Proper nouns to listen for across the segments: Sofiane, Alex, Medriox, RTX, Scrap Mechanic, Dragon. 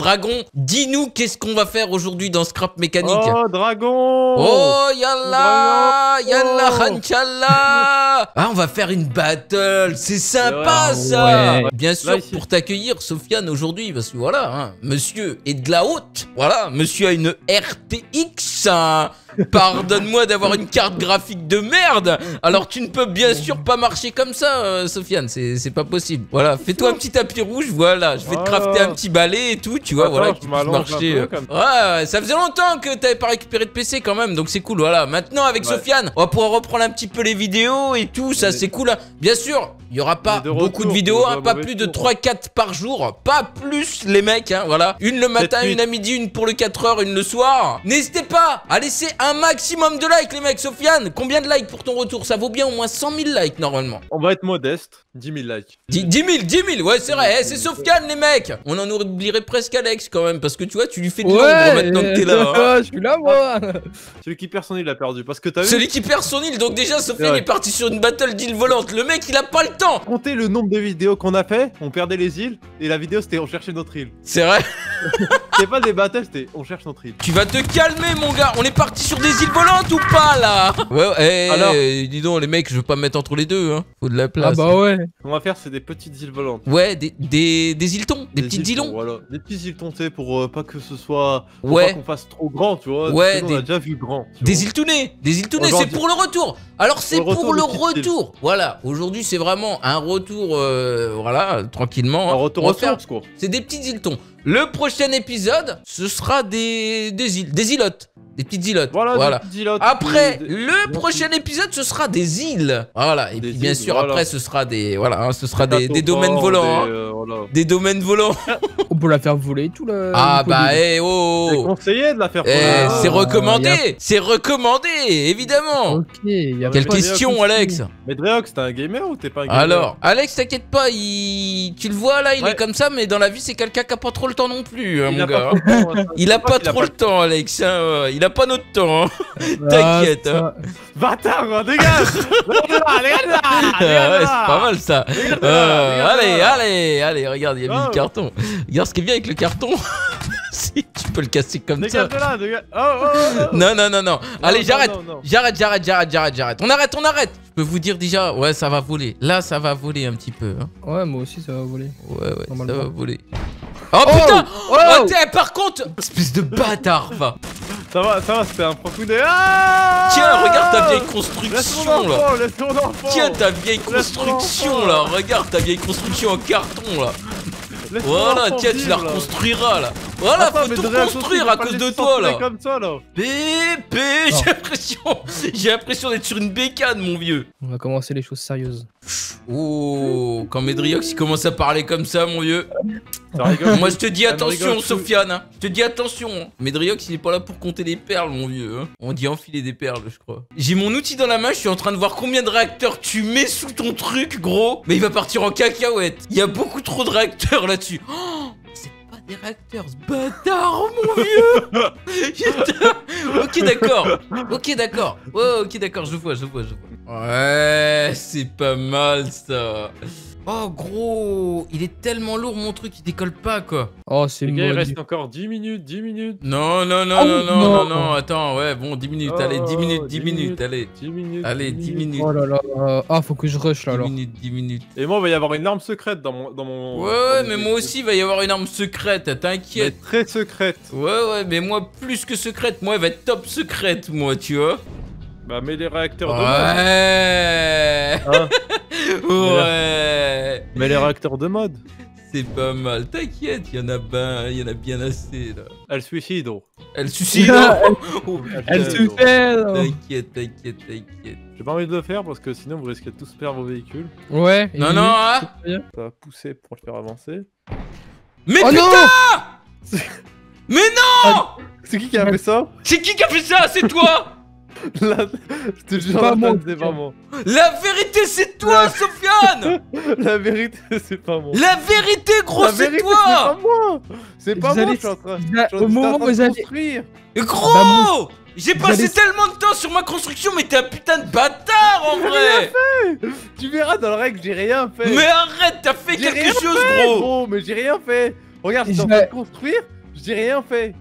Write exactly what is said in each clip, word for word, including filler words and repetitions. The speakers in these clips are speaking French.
Dragon, dis-nous qu'est-ce qu'on va faire aujourd'hui dans Scrap Mechanic. Oh, Dragon! Oh, yallah! Dragon. Yallah, oh. Hanchallah! Ah, on va faire une battle! C'est sympa, ouais, ça! Ouais. Bien sûr, là, pour t'accueillir, Sofiane, aujourd'hui, parce que voilà, hein, monsieur est de la haute. Voilà, monsieur a une R T X. Hein. Pardonne-moi d'avoir une carte graphique de merde. Alors, tu ne peux bien sûr pas marcher comme ça, euh, Sofiane. C'est pas possible. Voilà, fais-toi un petit tapis rouge. Voilà, je vais te crafter un petit balai et tout. Tu vois, attends, voilà, que tu puisses marcher. Euh... Comme... Ouais, ça faisait longtemps que t'avais pas récupéré de P C quand même. Donc, c'est cool. Voilà, maintenant, avec ouais. Sofiane, on va pouvoir reprendre un petit peu les vidéos et tout. Ça, c'est cool. Bien sûr, il n'y aura pas de retour, beaucoup de vidéos. Hein, pas plus de trois quatre par jour. Pas plus, les mecs. Hein, voilà, une le matin, une à midi, une pour le quatre heures, une le soir. N'hésitez pas à laisser un maximum de likes, les mecs. Sofiane, combien de likes pour ton retour? Ça vaut bien au moins cent mille likes normalement. On va être modeste, dix mille likes. dix mille, dix mille, ouais, c'est vrai, c'est Sofiane, les mecs. On en oublierait presque Alex quand même, parce que tu vois, tu lui fais de l'ombre ouais, maintenant que t'es là. Hein. Je suis là, moi. Celui qui perd son île a perdu, parce que t'as vu. Celui qui perd son île, donc déjà, Sofiane est parti sur une battle d'île volante. Le mec, il a pas le temps. Comptez le nombre de vidéos qu'on a fait, on perdait les îles, et la vidéo c'était on cherchait notre île. C'est vrai. C'était pas des battles, c'était on cherche notre île. Tu vas te calmer, mon gars, on est parti sur des îles volantes ou pas là? Ouais, hey, alors, hey, dis donc les mecs, je veux pas me mettre entre les deux, hein. Faut de la place. Ah bah ouais. On va faire c'est des petites îles volantes. Ouais, des des, des îletons, des, des petites îlons. Voilà, des petits îletons, tu sais, pour euh, pas que ce soit pour ouais. pas qu'on fasse trop grand, tu vois. Ouais, des... on a déjà vu grand. Des îletounés, des îletounés, c'est pour le retour. Alors c'est pour le retour. retour. Voilà, aujourd'hui c'est vraiment un retour, euh, voilà, tranquillement. Un retour au source, quoi. C'est des petits îletons. Le prochain épisode, ce sera des, des îles, des îlotes, des petites îlotes. Voilà, voilà. Des petites îlotes. Après, des, le des, prochain des... épisode, ce sera des îles. Voilà, et des puis bien îles, sûr, voilà. Après, ce sera des, voilà, hein, ce sera des, des, des domaines volants. Des, euh, voilà. Des domaines volants. On peut la faire voler, tout le... Ah bah, eh hey, oh, c'est conseillé de la faire voler. Eh, ah, c'est recommandé, a... c'est recommandé, évidemment. Ok, y a quelle question, Alex? Mais Medriox, t'es un gamer ou t'es pas un gamer? Alors, Alex, t'inquiète pas, il... tu le vois là, il ouais. est comme ça, mais dans la vie, c'est quelqu'un qui a pas trop le temps non plus, hein, mon gars. Il a pas trop le temps, Alex. Il a pas notre temps. Hein. T'inquiète. Hein. Bâtard, dégage. Allez, ah ouais, c'est pas mal ça. Euh, allez, allez, allez, regarde, il y a oh. mis le carton. Regarde ce qui vient avec le carton. Si tu peux le casser comme ça. Là, dégage... oh, oh, oh, oh. Non, non, non, non. Allez, j'arrête. J'arrête, j'arrête, j'arrête, j'arrête, j'arrête. On arrête, on arrête. Je peux vous dire déjà, ouais, ça va voler. Là, ça va voler un petit peu. Hein. Ouais, moi aussi, ça va voler. Ouais, ouais, ça va voler. Oh, oh putain! Oh, oh par contre! Espèce de bâtard, va! Ça va, ça va, c'était un profou de... Ah tiens, regarde ta vieille construction enfant, là! Tiens, ta vieille construction là! Regarde ta vieille construction en carton là! Laisse voilà, tiens, tu la reconstruiras là! Voilà, attends, faut tout reconstruire à cause de toi là! Comme ça, là. Pépé, j'ai l'impression... J'ai l'impression d'être sur une bécane, mon vieux! On va commencer les choses sérieuses. Oh, quand Medriox il commence à parler comme ça, mon vieux. Moi je te dis attention, Sofiane. Hein. Je te dis attention. Medriox il est pas là pour compter les perles, mon vieux. Hein. On dit enfiler des perles, je crois. J'ai mon outil dans la main, je suis en train de voir combien de réacteurs tu mets sous ton truc, gros. Mais il va partir en cacahuète. Il y a beaucoup trop de réacteurs là-dessus. Oh, c'est pas des réacteurs, ce bâtard, mon vieux. Ok, d'accord. Ok, d'accord. Oh, ok, d'accord, je vois, je vois, je vois. Ouais, c'est pas mal ça. Oh gros, il est tellement lourd mon truc, il décolle pas quoi. Oh c'est bien. Il reste encore dix minutes, dix minutes. Non, non, non, oh, non, non, non, non, non, attends, ouais, bon, dix minutes, oh, allez, dix minutes, dix minutes, allez. dix minutes. Allez, dix minutes. Oh là là, euh, ah, faut que je rush là alors. dix minutes, dix minutes. Et moi, il va y avoir une arme secrète dans mon. Dans mon ouais, dans mais moi aussi, il va y avoir une arme secrète, t'inquiète. Très secrète. Ouais, ouais, mais moi, plus que secrète, moi, elle va être top secrète, moi, tu vois. Bah mets les réacteurs de mode. Ouais. Hein ouais. Mets les réacteurs de mode. C'est pas mal, t'inquiète, il y en a ben, il y en a bien assez là. Elle suicide. Elle suicide. Oh, elle suicide. T'inquiète, t'inquiète, t'inquiète. J'ai pas envie de le faire parce que sinon vous risquez de tous perdre vos véhicules. Ouais. Non non. Hein ça va pousser pour le faire avancer. Mais oh, putain. Mais non. C'est qui qui a fait ça? C'est qui qui a fait ça? C'est toi. La... Je te jure, pas moi, c'est pas moi. La vérité, c'est toi, la... Sofiane. La vérité, c'est pas moi. La vérité, gros, c'est toi. C'est pas moi. C'est pas moi, je suis en train de... Au moment où vous allez... Gros, j'ai passé tellement de temps sur ma construction, mais t'es un putain de bâtard, en vrai. Tu verras dans le règle, j'ai rien fait. Mais arrête, t'as fait quelque chose, gros. Gros, mais j'ai rien fait. Regarde, je suis en train de construire, j'ai rien fait.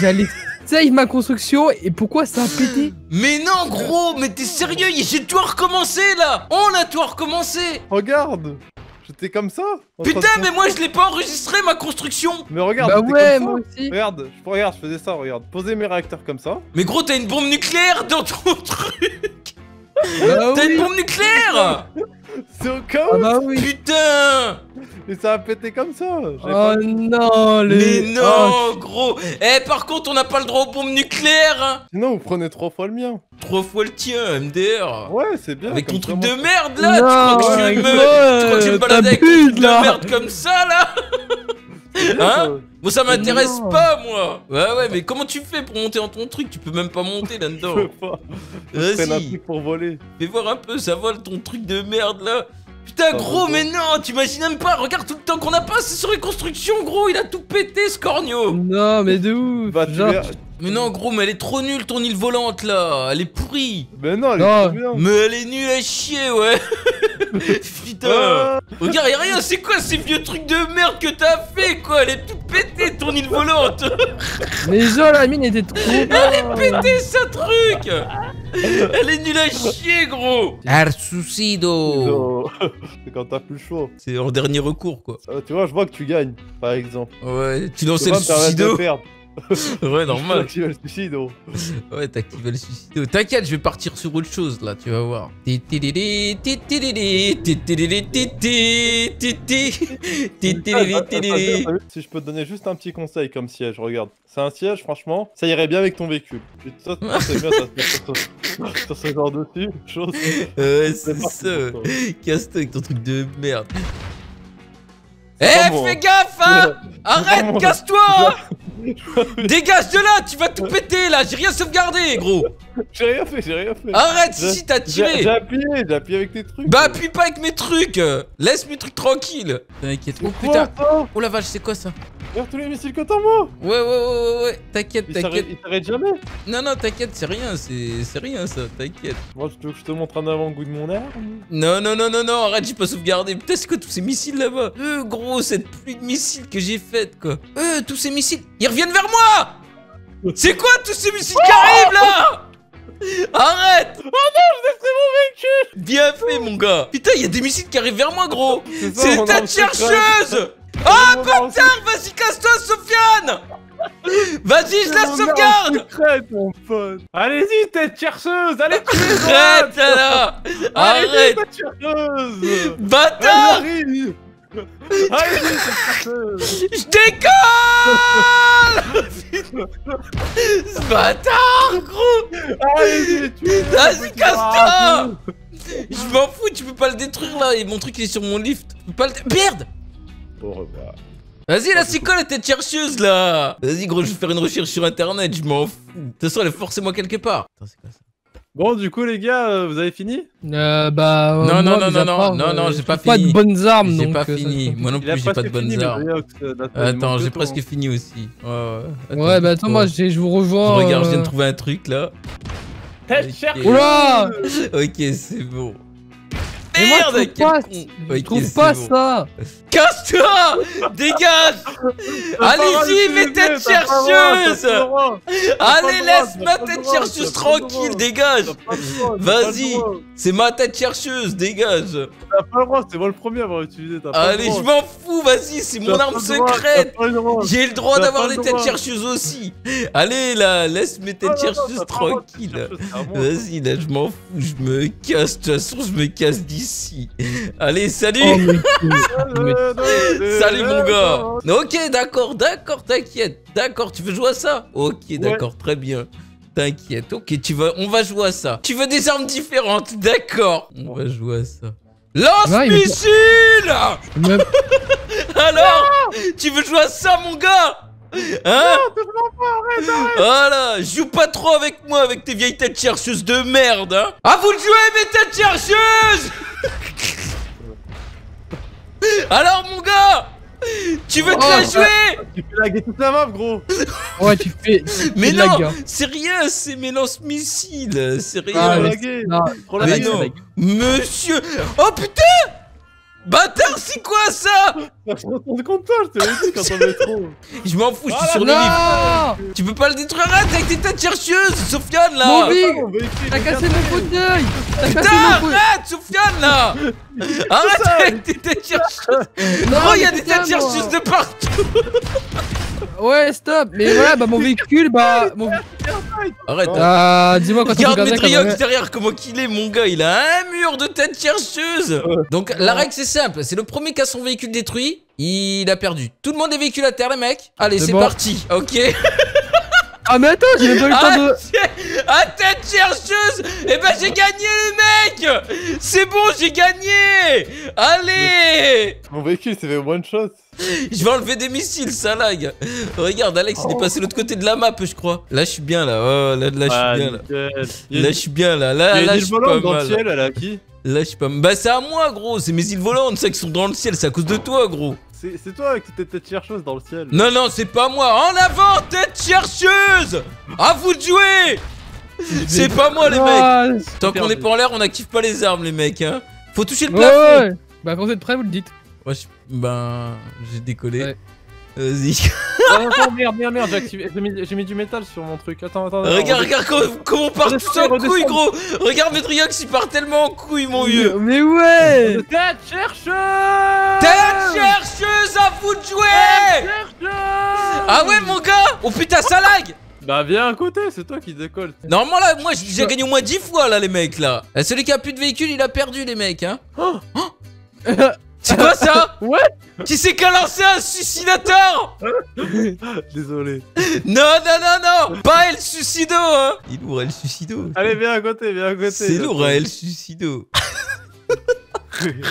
J'allais save ma construction et pourquoi ça a pété? Mais non gros, mais t'es sérieux? J'ai tout recommencé là. On a tout recommencé. Regarde, j'étais comme ça. Putain mais moi je l'ai pas enregistré ma construction. Mais regarde, bah ouais, comme moi ça. Aussi. Regarde, je, regarde, je faisais ça, regarde. Poser mes réacteurs comme ça. Mais gros t'as une bombe nucléaire dans ton truc. Bah t'as oui. une bombe nucléaire. C'est au cas où. Ah bah oui. Putain. Mais ça a pété comme ça. Oh pas... non le... Mais non oh, gros. Eh par contre on n'a pas le droit aux bombes nucléaires hein. Sinon vous prenez trois fois le mien. Trois fois le tien M D R. Ouais c'est bien. Avec ton truc vraiment... de merde là non, tu, crois ouais, me... euh, tu crois que je me balade avec ton truc de merde comme ça là? Hein? Bon ça m'intéresse pas moi. Ouais ouais mais comment tu fais pour monter dans ton truc? Tu peux même pas monter là-dedans. Je peux pas. Vas-y un truc pour voler. Fais voir un peu ça vole ton truc de merde là. Putain gros mais non t'imagines même pas. Regarde tout le temps qu'on a pas c'est sur les constructions gros. Il a tout pété ce corneau. Non mais de ouf bah, genre... Mais non gros mais elle est trop nulle ton île volante là. Elle est pourrie. Mais non elle est nulle. Mais elle est nulle à chier ouais. Putain euh... Regarde y'a rien. C'est quoi ces vieux trucs de merde que t'as fait quoi? Elle est tout pétée ton île volante. Mais genre la mine était trop... Elle est pétée sa truc. Elle est nulle à chier gros. Arsucido. C'est quand t'as plus chaud. C'est en dernier recours quoi. euh, Tu vois je vois que tu gagnes par exemple. Ouais tu lançais le suicido. Ouais normal. T'as activé le suicido. Ouais t'as activé le suicido. T'inquiète je vais partir sur autre chose là tu vas voir. Si je peux te donner juste un petit conseil comme siège regarde. C'est un siège franchement ça irait bien avec ton véhicule. Ça c'est bien ça. Ça se genre dessus chose. Ouais c'est ça. Casse-toi avec ton truc de merde. Eh hey, fais gaffe hein. Arrête casse-toi hein. Dégage de là tu vas tout péter là. J'ai rien sauvegardé gros. J'ai rien fait j'ai rien fait. Arrête si t'as tiré. J'ai appuyé j'ai appuyé avec tes trucs. Bah appuie pas avec mes trucs. Laisse mes trucs tranquilles. T'inquiète. Oh putain. Oh la vache c'est quoi ça? Regarde tous les missiles que t'as moi. Ouais ouais ouais ouais ouais. T'inquiète t'inquiète. Il s'arrête jamais. Non non t'inquiète c'est rien. C'est rien ça t'inquiète. Moi tu veux que je te montre un avant-goût de mon arme? Non non non non non arrête j'ai pas sauvegardé. Putain c'est quoi tous ces missiles là-bas? Euh gros cette pluie de missiles que j'ai faite quoi. Euh tous ces missiles ils reviennent vers moi. C'est quoi tous ces missiles qui arrivent là? Arrête. Oh non je laisse mon véhicule. Bien fait mon gars. Putain il y a des missiles qui arrivent vers moi gros. C'est ta chercheuse. Ah bâtard vas-y casse-toi Sofiane. Vas-y, je la sauvegarde! Allez-y, tête chercheuse! Allez, tu les arrête là! Arrête! Bâtard! Je décolle. Ce bâtard gros. Vas-y casse-toi. Je m'en fous tu peux pas le détruire là. Et mon truc il est sur mon lift. Je peux pas le... Merde. Vas-y la sicole était chercheuse là. Vas-y gros je vais faire une recherche sur internet. Je m'en fous. De toute façon elle est forcément quelque part. Attends c'est quoi ça? Bon du coup les gars, euh, vous avez fini? Euh bah... Euh, non, non, moi, non, non, part, non, non, non, j'ai pas fini. J'ai pas de bonnes armes donc... J'ai pas fini, moi non plus j'ai pas de bonnes armes. Attends, j'ai presque fini aussi. Oh, attends, ouais bah attends, oh. moi je vous rejoins... Je regarde, euh... je viens de trouver un truc là. Oula. Ok, c'est bon. Merde, mais moi, je trouve okay, pas bon. Ça. Casse-toi. Dégage. Allez-y, mes têtes chercheuses. Allez, laisse ma tête chercheuse tranquille, dégage. Vas-y, c'est ma tête chercheuse, dégage. T'as pas le droit, c'est moi le premier à avoir utilisé. Allez, je m'en fous, vas-y, c'est mon arme secrète. J'ai le droit d'avoir des têtes chercheuses aussi. Allez, là, laisse mes têtes chercheuses tranquilles. Vas-y, là, je m'en fous, je me casse. De toute façon, je me casse d'ici. Ici. Allez, salut. Oh, mais... Salut mon gars. Ok, d'accord, d'accord, t'inquiète. D'accord, tu veux jouer à ça? Ok, ouais. D'accord, très bien. T'inquiète, ok, tu veux... on va jouer à ça. Tu veux des armes différentes, d'accord. On va jouer à ça. Lance-missile ouais, mais... Alors, tu veux jouer à ça mon gars? Hein? Voilà, joue pas trop avec moi, avec tes vieilles têtes chercheuses de merde, hein. Ah, vous le jouez, mes têtes chercheuses. Alors, mon gars, tu veux oh, te la jouer? Tu fais laguer toute la map, gros. Ouais, tu fais. Tu mais fais non, c'est rien, c'est mes lance-missiles. C'est rien. Ah, mais non, monsieur. Oh putain! Bâtard, c'est quoi ça? Je m'en fous, je suis sur le livre. Tu peux pas le détruire, arrête avec tes têtes chercheuses, Sofiane là. T'as cassé mon fauteuil. Putain, arrête, Sofiane là. Arrête avec tes têtes chercheuses. Oh, y'a des têtes chercheuses de partout. Ouais, stop. Mais voilà, bah mon véhicule, bah... Arrête. Ah, dis-moi quand tu regardes. Regarde Medriox derrière, comment qu'il est, mon gars. Il a un mur de têtes chercheuses. Donc la règle, c'est simple, c'est le premier qui a son véhicule détruit, il a perdu. Tout le monde est véhicule à terre, les mecs. Allez, c'est parti, ok. Ah mais attends, j'ai pas eu le temps de... Ah, tête chercheuse. Eh ben j'ai gagné, les mecs. C'est bon, j'ai gagné. Allez. Mon véhicule s'est fait one shot. Je vais enlever des missiles, ça lag. Regarde, Alex, il est passé de l'autre côté de la map, je crois. Là, je suis bien, là. Oh, là, là, je suis bien, là. Là, je suis bien, là. Là, là, je suis pas mal. Là, je sais pas. Bah, c'est à moi, gros. C'est mes îles volantes, ça, qui sont dans le ciel. C'est à cause de toi, gros. C'est toi avec tes têtes chercheuses dans le ciel. Non, non, c'est pas moi. En avant, tête chercheuse. À vous de jouer. C'est pas moi, les mecs. Tant qu'on est pas en l'air, on active pas les armes, les mecs. Hein. Faut toucher le plafond. Ouais, ouais. Bah, quand vous êtes prêts, vous le dites. Ouais, je... Ben. J'ai décollé. Ouais. Vas-y. Oh, attends, merde, merde, merde, j'ai activé... mis, mis du métal sur mon truc. Attends, attends. attends regarde, regarde comment, comment on part tout ça en couille, gros. Regarde, Medriox, il part tellement en couille, mon vieux. Mais ouais. Tête chercheuse. Tête chercheuse, à vous de jouer. Ah ouais, mon gars. Oh putain, ça lag. Bah viens à côté, c'est toi qui décolle. Normalement là, moi j'ai gagné au moins dix fois là, les mecs là. Celui qui a plus de véhicule, il a perdu, les mecs, hein. Oh. C'est quoi ça? What? Qui c'est qui a lancé un suicidateur? Désolé. Non, non, non, non. Pas El Suicido, hein. Il ouvre El Suicido. Allez, viens à côté, viens à côté. C'est lourd, El Suicido.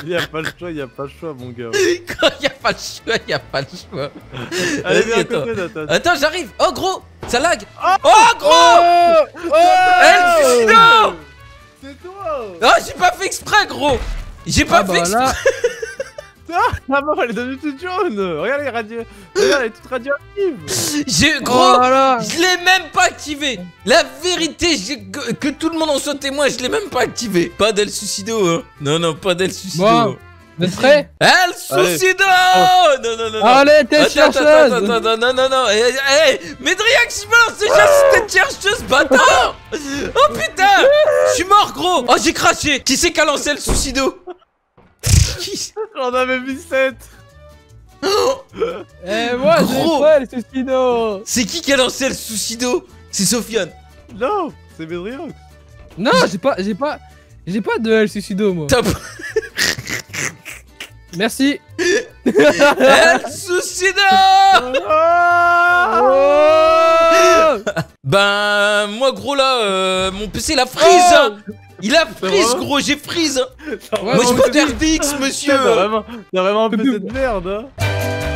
Il y a pas le choix, il y a pas le choix, mon gars. Quand il y a pas le choix, il y a pas le choix. Allez, viens à côté, Nathan. Attends, j'arrive. Oh, gros, ça lag. Oh, oh gros. Oh, oh, El Suicido. C'est toi. Oh, j'ai pas fait exprès, gros. J'ai pas ah, fait exprès. Bah, ah, la mort, elle est devenue toute jaune. Regarde, elle est radio... Regarde, elle est toute radioactive. J'ai... Gros, oh, voilà. Je l'ai même pas activé. La vérité, que, que tout le monde en soit témoin, je l'ai même pas activé. Pas d'El Suicido, hein. Non, non, pas d'El Suicido. Wow. Vous êtes prêts? El Suicido. Allez. Non, non, non, non. Allez, t'es chercheuse. Attends, attends, attends, non, non, non. Hé, hé, Medriox, il balance déjà si t'es chercheuse, bâtard. Oh, putain. Je suis mort, gros. Oh, j'ai craché. Qui c'est qui a lancé El Suicido? J'en avais mis sept. Eh moi j'ai le Suicido. C'est qui qui a lancé le Suicido? C'est Sofiane. Non, c'est Medriox. Non, j'ai pas, j'ai pas, j'ai pas de El Suicido, moi. Top. Merci. El Suicido. Oh ben moi gros là, euh, mon P C la frise. Oh. Il a freeze, gros, j'ai freeze. Moi je prends des R T X, monsieur. T'as vraiment un P C de merde, hein.